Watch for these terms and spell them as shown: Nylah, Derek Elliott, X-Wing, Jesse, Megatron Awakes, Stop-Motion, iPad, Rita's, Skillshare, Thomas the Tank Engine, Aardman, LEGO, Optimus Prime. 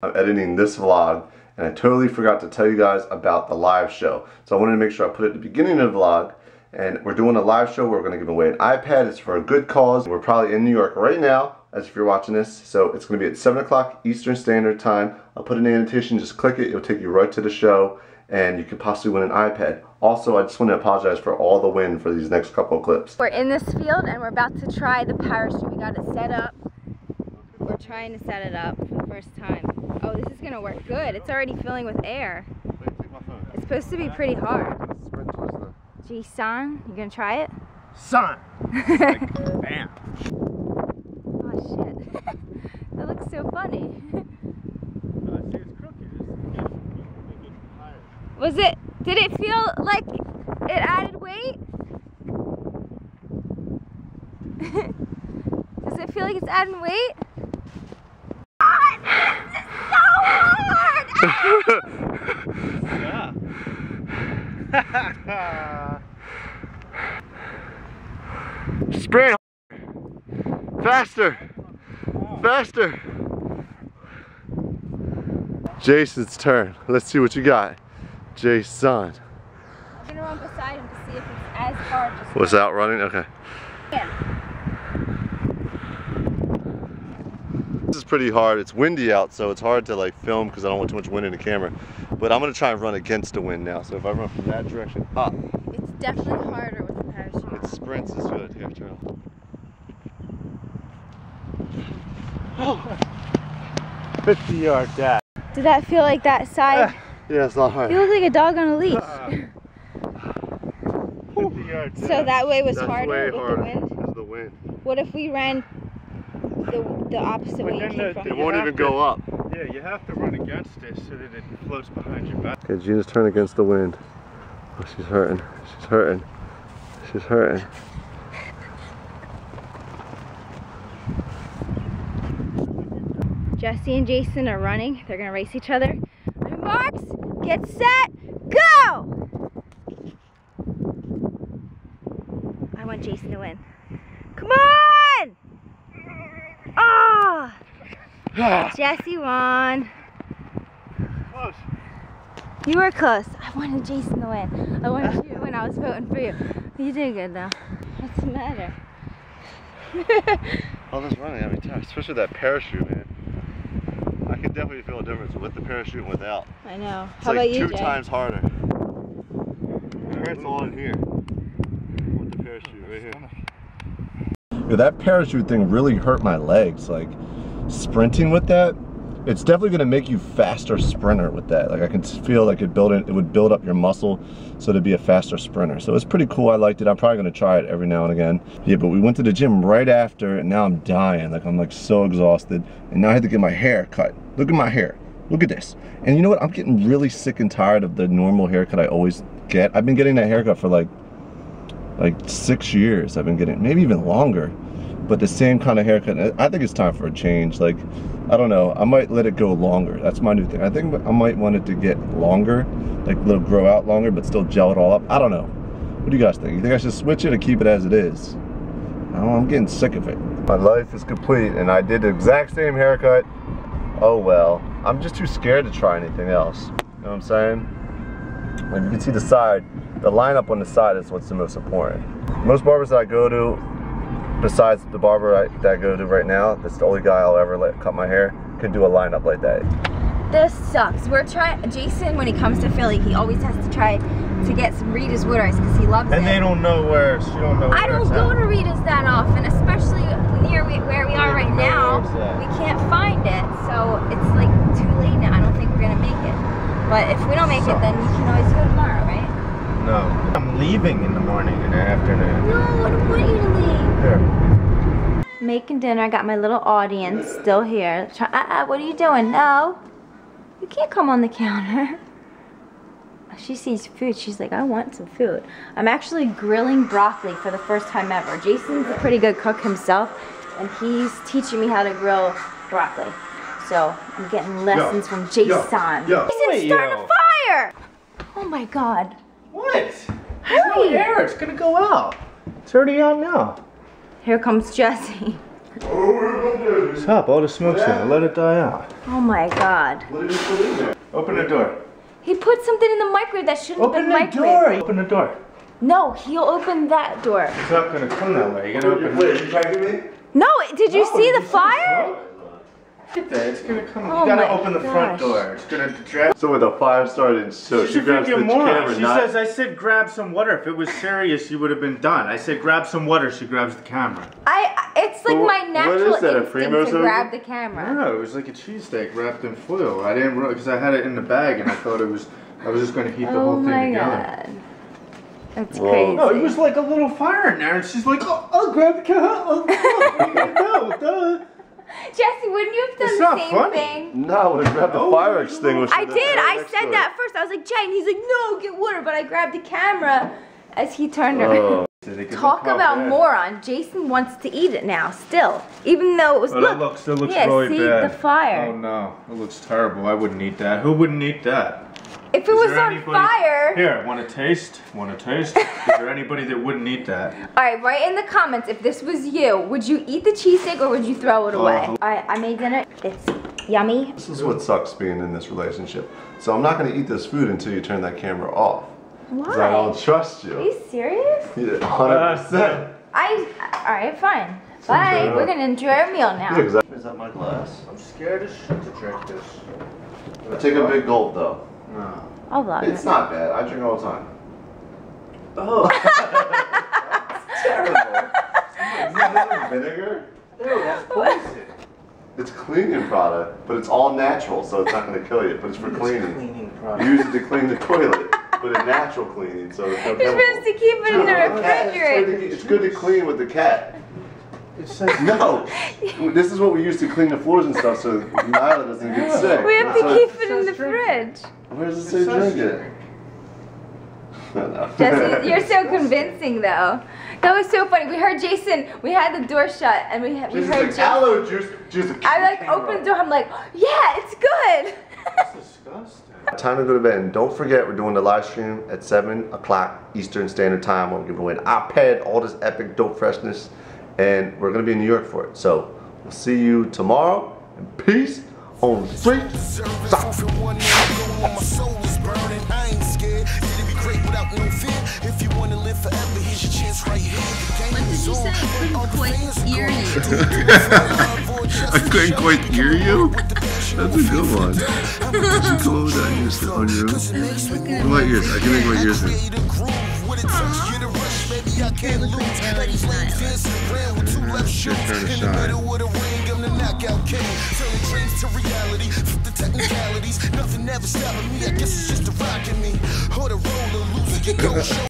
I'm editing this vlog and I totally forgot to tell you guys about the live show. So I wanted to make sure I put it at the beginning of the vlog. And we're doing a live show where we're going to give away an iPad. It's for a good cause. We're probably in New York right now, as if you're watching this. So it's going to be at 7 o'clock Eastern Standard Time. I'll put an annotation, just click it. It'll take you right to the show and you could possibly win an iPad. Also, I just want to apologize for all the wind for these next couple of clips. We're in this field and we're about to try the parachute. We got it set up. We're trying to set it up for the first time. Oh, this is going to work good. It's already filling with air. It's supposed to be pretty hard. Gee, son, you gonna try it? Son! Like, bam! Oh, shit. That looks so funny. Was it, did it feel like it added weight? Does it feel like it's adding weight? God, this is so hard! Yeah. Sprint! Faster! Faster! Jason's turn. Let's see what you got. Jason. I'm gonna run beside him to see if it's as hard as well. Was out running? Okay. Yeah. This is pretty hard. It's windy out, so it's hard to like film because I don't want too much wind in the camera. But I'm gonna try and run against the wind now. So if I run from that direction up. It's definitely harder with the parachute. It sprints is good. Here, turn on. Oh. 50 yard dash. Did that feel like that side? Yeah, it's not hard. You look like a dog on a leash. 50 yard dash. So that way was harder with the wind? Because of the wind. What if we ran the opposite way you came from? It won't even go up. Yeah, you have to run against it so that it floats behind your back. Okay, Gina's turn against the wind. Oh, she's hurting. She's hurting. She's hurting. Jesse and Jason are running. They're gonna race each other. On marks, get set, go! I want Jason to win. Come on! Oh! Jesse won. Close. You were close. I wanted Jason to win. I wanted you to win. I was voting for you. You did good though. What's the matter? All this running every time, especially that parachute, man. I can definitely feel a difference with the parachute and without. I know. It's How like about you, Jay? Two times harder. It hurts all in here. With the parachute right here. Yeah, that parachute thing really hurt my legs. Like sprinting with that. It's definitely gonna make you faster sprinter with that. Like I can feel like it would build up your muscle so to be a faster sprinter. So it's pretty cool, I liked it. I'm probably gonna try it every now and again. Yeah, but we went to the gym right after and now I'm dying. Like I'm like so exhausted. And now I had to get my hair cut. Look at my hair, look at this. And you know what, I'm getting really sick and tired of the normal haircut I always get. I've been getting that haircut for like 6 years I've been getting, maybe even longer. But the same kind of haircut, I think it's time for a change. Like, I don't know, I might let it go longer. That's my new thing. I think I might want it to get longer, like let it grow out longer, but still gel it all up. I don't know. What do you guys think? You think I should switch it or keep it as it is? I don't know, I'm getting sick of it. My life is complete and I did the exact same haircut. Oh well, I'm just too scared to try anything else. You know what I'm saying? Like you can see the side, the lineup on the side is what's the most important. Most barbers that I go to, besides the barber that I go to right now, that's the only guy I'll ever let cut my hair, could do a lineup like that. This sucks. We're trying, Jason, when he comes to Philly, he always has to try to get some Rita's Wood Ice because he loves it. And they don't know where, she don't know where. I don't go to Rita's that often, especially near where we are right now. We can't find it, so it's like too late now. I don't think we're gonna make it. But if we don't make it, then you can always go tomorrow, right? No. I'm leaving in the morning and afternoon. No, I don't want you to leave. Here. Making dinner, I got my little audience still here. What are you doing? No. You can't come on the counter. She sees food, she's like, I want some food. I'm actually grilling broccoli for the first time ever. Jason's a pretty good cook himself, and he's teaching me how to grill broccoli. So I'm getting lessons from Jason. Jason's starting a fire! Oh my god. What? Hurry! It's gonna go out. It's already out now. Here comes Jesse. What's up? All the smoke's in. Let it die out. Oh my god. Open the door. He put something in the microwave that shouldn't have been microwave. Open the door. No, he'll open that door. It's not gonna come that way. You gotta open it. Wait, you tagging me? No, did you see the fire? Get that. It's gonna come. Oh, you gotta open the front door. It's gonna drag. So when the fire started, so she grabs the camera. She says, "I said grab some water. If it was serious, you would have been done. I said grab some water." She grabs the camera. It's like my natural instinct to grab the camera. No, it was like a cheesesteak wrapped in foil. I didn't because I had it in the bag and I thought I was just gonna heat the whole thing together. Oh my god. That's crazy. No, it was like a little fire in there, and she's like, "Oh, I'll grab the camera. Jesse, wouldn't you have done the same thing? No, I would have grabbed the fire extinguisher. I did. I said that first. I was like, "Jay," and he's like, "No, get water." But I grabbed the camera as he turned around. Talk about moron. Jason wants to eat it now, still, even though it was. Oh, it looks really bad. See the fire. Oh no, it looks terrible. I wouldn't eat that. Who wouldn't eat that? If it was on fire. Here, want to taste? Want to taste? Is there anybody that wouldn't eat that? All right, write in the comments if this was you. Would you eat the cheesesteak or would you throw it away? All right, I made dinner. It's yummy. This is what sucks being in this relationship. So I'm not going to eat this food until you turn that camera off. Why? Because I don't trust you. Are you serious? Yeah, 100%. All right, fine. Bye. We're going to enjoy our meal now. Yeah, exactly. Is that my glass? I'm scared as shit to drink this. Take a big gulp, though. No. I'll vlog it. It's not bad. I drink all the time. Oh. That's terrible. Is that vinegar? Ew, that's poison. It's cleaning product, but it's all natural, so it's not going to kill you. But it's for cleaning. Cleaning product. You use it to clean the toilet, but a natural cleaning, so it's no chemical. You're supposed to keep it in the refrigerator. It's good to clean with the cat. It's like, no, this is what we use to clean the floors and stuff so Nylah doesn't get sick. We have to keep it in the fridge. Where does it say drink it? Jesse, you're so convincing though. That was so funny. We heard Jason, we had the door shut and we heard Jason. Aloe juice, I like opened the door, I'm like, yeah, it's good. That's disgusting. Time to go to bed, and don't forget we're doing the live stream at 7 o'clock Eastern Standard Time. We're giving away an iPad, all this epic dope freshness. And we're going to be in New York for it. So we'll see you tomorrow. And peace on the street. I couldn't quite hear you? That's a good one. Did you come over on your own? My ears. I can make my ears in. I can't lose, like he's laying fancy around with two left shoes. In the middle with a ring, I'm the knockout king. Turning dreams to reality, flip the technicalities. Nothing ever stopping me, I guess it's just a rock in me. Or the roller loser, you go show.